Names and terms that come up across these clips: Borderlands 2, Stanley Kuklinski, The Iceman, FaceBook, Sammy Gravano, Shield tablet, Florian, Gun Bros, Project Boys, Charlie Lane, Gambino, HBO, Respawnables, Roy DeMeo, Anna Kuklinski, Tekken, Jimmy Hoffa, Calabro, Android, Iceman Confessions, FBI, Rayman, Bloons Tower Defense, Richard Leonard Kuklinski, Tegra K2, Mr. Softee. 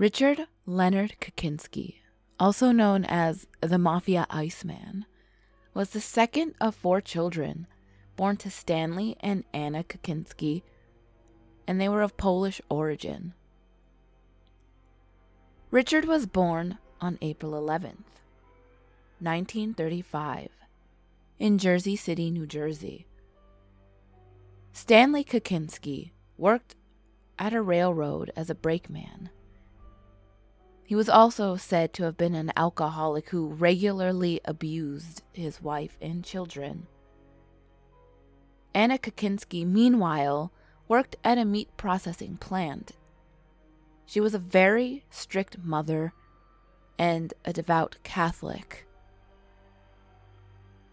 Richard Leonard Kuklinski, also known as the Mafia Iceman, was the second of four children born to Stanley and Anna Kuklinski, and they were of Polish origin. Richard was born on April 11th, 1935, in Jersey City, New Jersey. Stanley Kuklinski worked at a railroad as a brakeman. He was also said to have been an alcoholic who regularly abused his wife and children. Anna Kuklinski, meanwhile, worked at a meat processing plant. She was a very strict mother and a devout Catholic.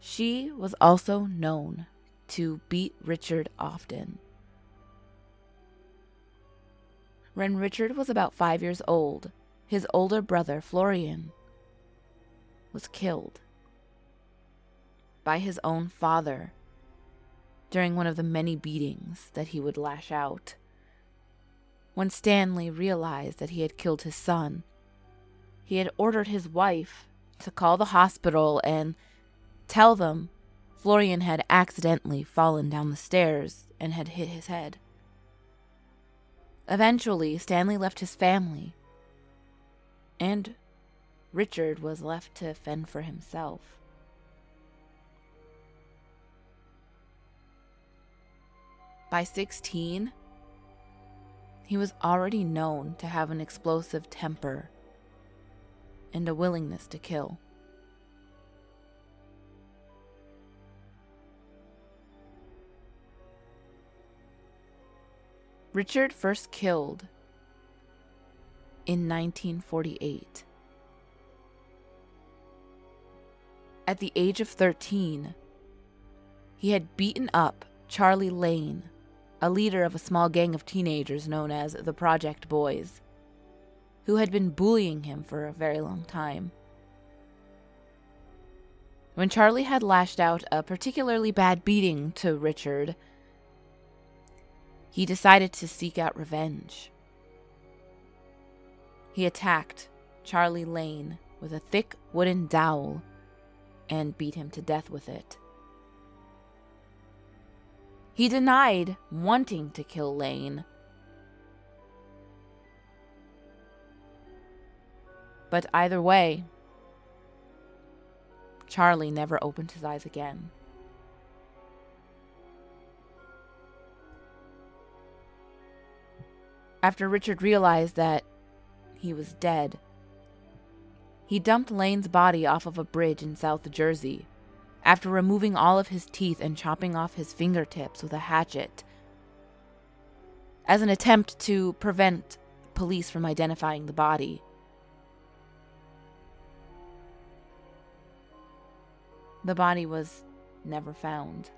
She was also known to beat Richard often. When Richard was about 5 years old, his older brother, Florian, was killed by his own father during one of the many beatings that he would lash out. When Stanley realized that he had killed his son, he had ordered his wife to call the hospital and tell them Florian had accidentally fallen down the stairs and had hit his head. Eventually, Stanley left his family, and Richard was left to fend for himself. By 16, he was already known to have an explosive temper and a willingness to kill. Richard first killed in 1948. At the age of 13, he had beaten up Charlie Lane, a leader of a small gang of teenagers known as the Project Boys, who had been bullying him for a very long time. When Charlie had lashed out a particularly bad beating to Richard, he decided to seek out revenge. He attacked Charlie Lane with a thick wooden dowel and beat him to death with it. He denied wanting to kill Lane, but either way, Charlie never opened his eyes again. After Richard realized that he was dead, he dumped Lane's body off of a bridge in South Jersey after removing all of his teeth and chopping off his fingertips with a hatchet as an attempt to prevent police from identifying the body. The body was never found.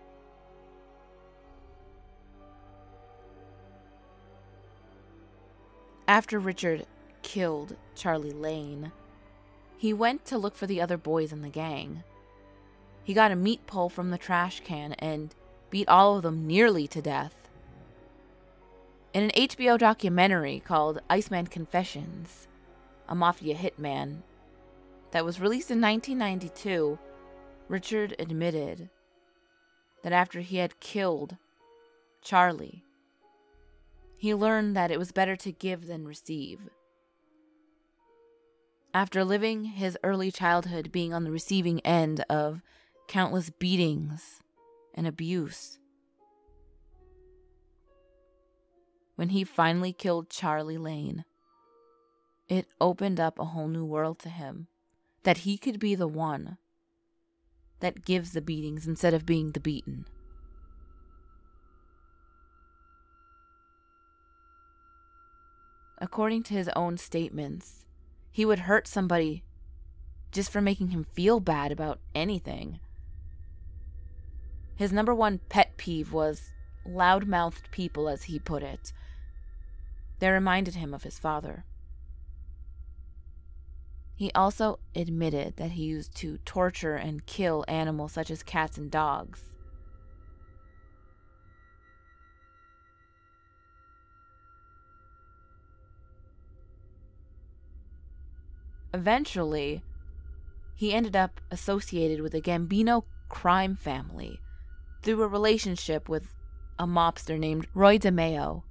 After Richard killed Charlie Lane, he went to look for the other boys in the gang. He got a meat pole from the trash can and beat all of them nearly to death. In an HBO documentary called Iceman Confessions, a Mafia Hitman, that was released in 1992, Richard admitted that after he had killed Charlie, he learned that it was better to give than receive. After living his early childhood being on the receiving end of countless beatings and abuse, when he finally killed Charlie Lane, it opened up a whole new world to him, that he could be the one that gives the beatings instead of being the beaten. According to his own statements, he would hurt somebody just for making him feel bad about anything. His #1 pet peeve was loudmouthed people, as he put it. They reminded him of his father. He also admitted that he used to torture and kill animals such as cats and dogs. Eventually, he ended up associated with a Gambino crime family through a relationship with a mobster named Roy DeMeo.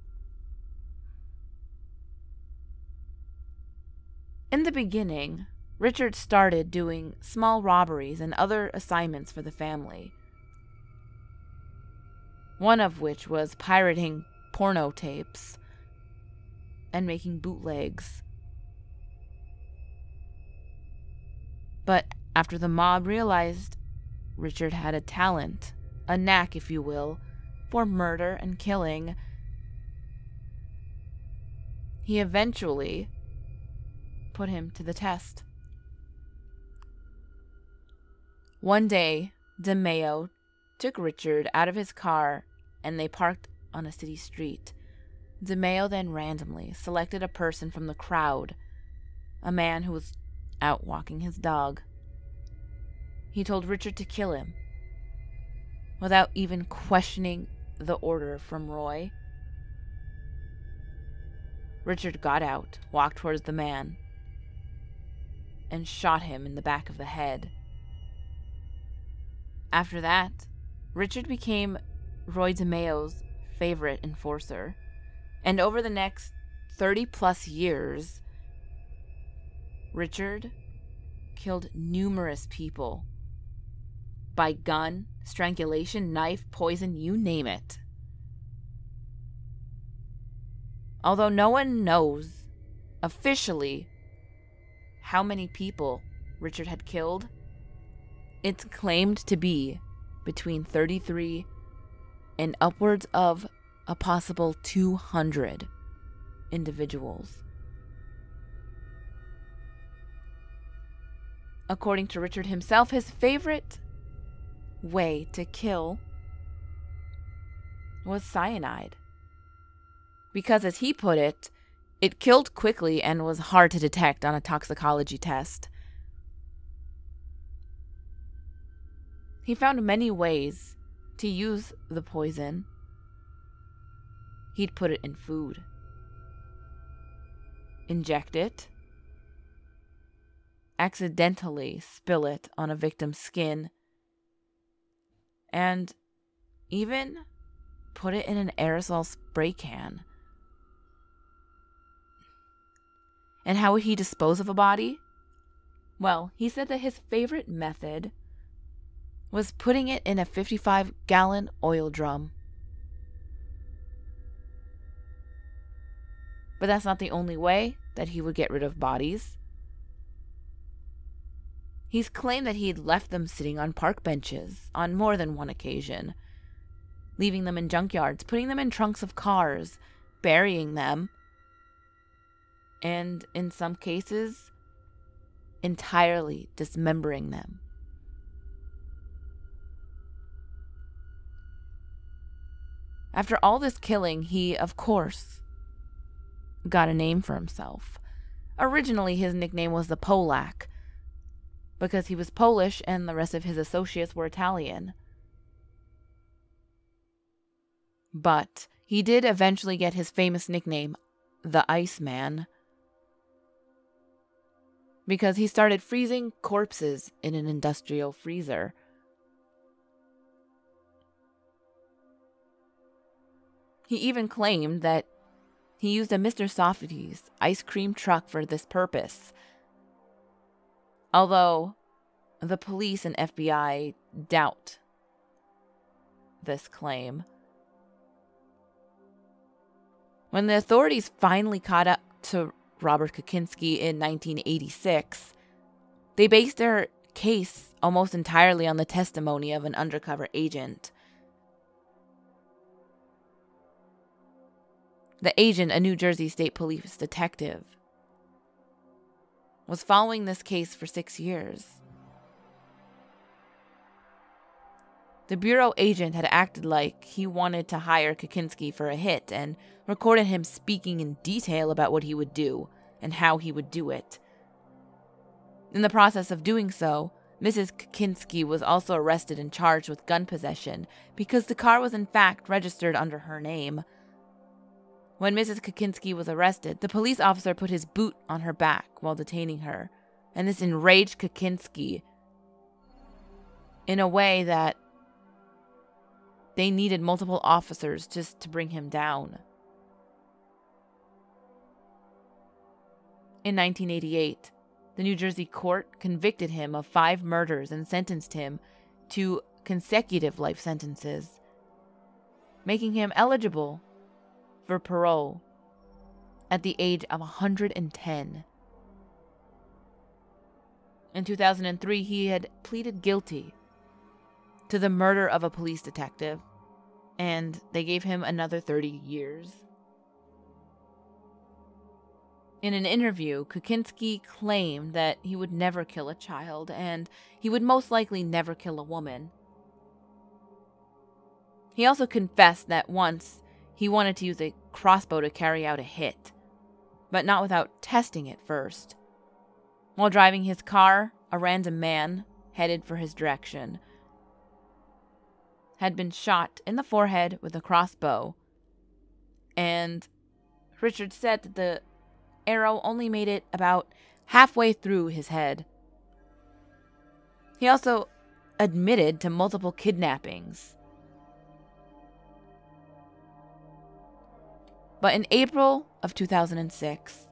In the beginning, Richard started doing small robberies and other assignments for the family, one of which was pirating porno tapes and making bootlegs. But after the mob realized Richard had a talent, a knack if you will, for murder and killing, he eventually put him to the test. One day, DeMeo took Richard out of his car and they parked on a city street. DeMeo then randomly selected a person from the crowd, a man who was out walking his dog. He told Richard to kill him, without even questioning the order from Roy. Richard got out, walked towards the man, and shot him in the back of the head. After that, Richard became Roy DeMeo's favorite enforcer, and over the next 30-plus years, Richard killed numerous people. By gun, strangulation, knife, poison, you name it. Although no one knows officially how many people Richard had killed, it's claimed to be between 33 and upwards of a possible 200 individuals. According to Richard himself, his favorite way to kill was cyanide, because, as he put it, it killed quickly and was hard to detect on a toxicology test. He found many ways to use the poison. He'd put it in food, inject it, accidentally spill it on a victim's skin, and even put it in an aerosol spray can. And how would he dispose of a body? Well, he said that his favorite method was putting it in a 55-gallon oil drum. But that's not the only way that he would get rid of bodies. He's claimed that he had left them sitting on park benches on more than one occasion, leaving them in junkyards, putting them in trunks of cars, burying them, and in some cases, entirely dismembering them. After all this killing, he, of course, got a name for himself. Originally, his nickname was the Polak, because he was Polish and the rest of his associates were Italian. But he did eventually get his famous nickname, the Iceman, because he started freezing corpses in an industrial freezer. He even claimed that he used a Mr. Softee's ice cream truck for this purpose, although the police and FBI doubt this claim. When the authorities finally caught up to Robert Kuklinski in 1986, they based their case almost entirely on the testimony of an undercover agent. The agent, a New Jersey State Police detective, was following this case for 6 years. The bureau agent had acted like he wanted to hire Kuklinski for a hit and recorded him speaking in detail about what he would do and how he would do it. In the process of doing so, Mrs. Kuklinski was also arrested and charged with gun possession because the car was in fact registered under her name. When Mrs. Kuklinski was arrested, the police officer put his boot on her back while detaining her, and this enraged Kuklinski in a way that they needed multiple officers just to bring him down. In 1988, the New Jersey court convicted him of 5 murders and sentenced him to consecutive life sentences, making him eligible for parole at the age of 110. In 2003, he had pleaded guilty to the murder of a police detective, and they gave him another 30 years. In an interview, Kuklinski claimed that he would never kill a child, and he would most likely never kill a woman. He also confessed that once he wanted to use a crossbow to carry out a hit, but not without testing it first. While driving his car, a random man, headed for his direction, had been shot in the forehead with a crossbow, and Richard said that the arrow only made it about halfway through his head. He also admitted to multiple kidnappings. But in April of 2006,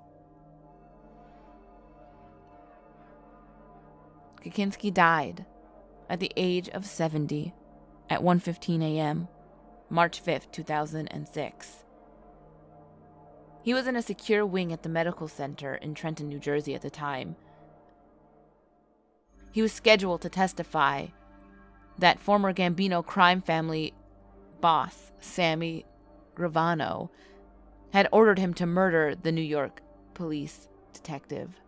Kuklinski died at the age of 70 at 1:15 a.m., March 5th, 2006. He was in a secure wing at the medical center in Trenton, New Jersey at the time. He was scheduled to testify that former Gambino crime family boss, Sammy Gravano, had ordered him to murder the New York police detective.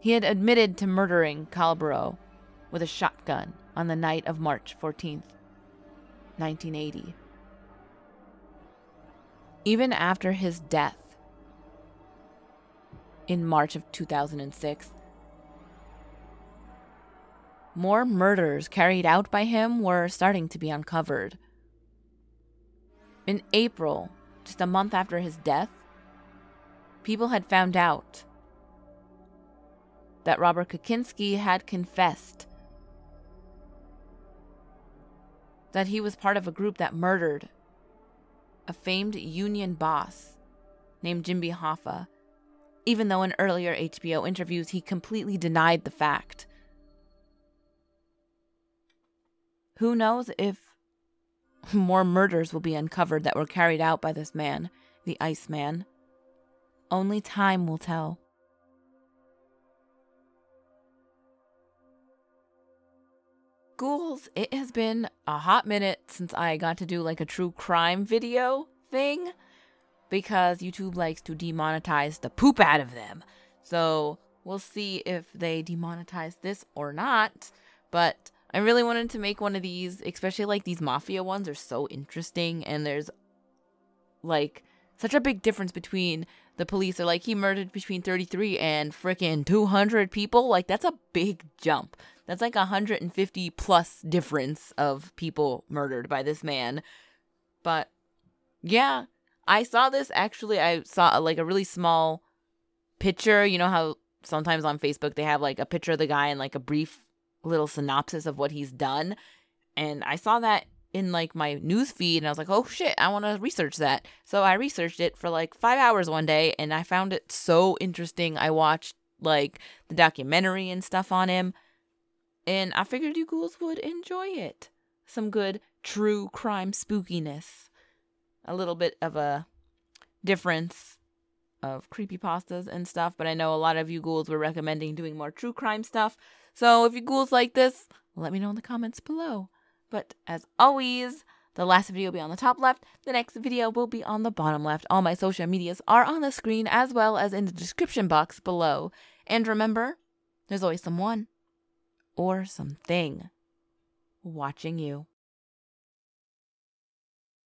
He had admitted to murdering Calabro with a shotgun on the night of March 14th, 1980. Even after his death in March of 2006, more murders carried out by him were starting to be uncovered. In April, just a month after his death, people had found out that Robert Kuklinski had confessed that he was part of a group that murdered a famed union boss named Jimmy Hoffa, even though in earlier HBO interviews he completely denied the fact. Who knows if more murders will be uncovered that were carried out by this man, the Iceman. Only time will tell. Ghouls, it has been a hot minute since I got to do like a true crime video thing, because YouTube likes to demonetize the poop out of them. So we'll see if they demonetize this or not, but I really wanted to make one of these, especially like these mafia ones are so interesting, and there's like such a big difference between the police are like, he murdered between 33 and frickin' 200 people. Like, that's a big jump. That's like 150 plus difference of people murdered by this man. But yeah, I saw this actually. I saw like a really small picture. You know how sometimes on Facebook they have like a picture of the guy and like a brief little synopsis of what he's done. And I saw that in like my news feed and I was like, oh shit, I want to research that. So I researched it for like 5 hours one day and I found it so interesting. I watched like the documentary and stuff on him. And I figured you ghouls would enjoy it. Some good true crime spookiness. A little bit of a difference of creepypastas and stuff. But I know a lot of you ghouls were recommending doing more true crime stuff. So if you ghouls like this, let me know in the comments below. But as always, the last video will be on the top left. The next video will be on the bottom left. All my social medias are on the screen as well as in the description box below. And remember, there's always someone or something watching you.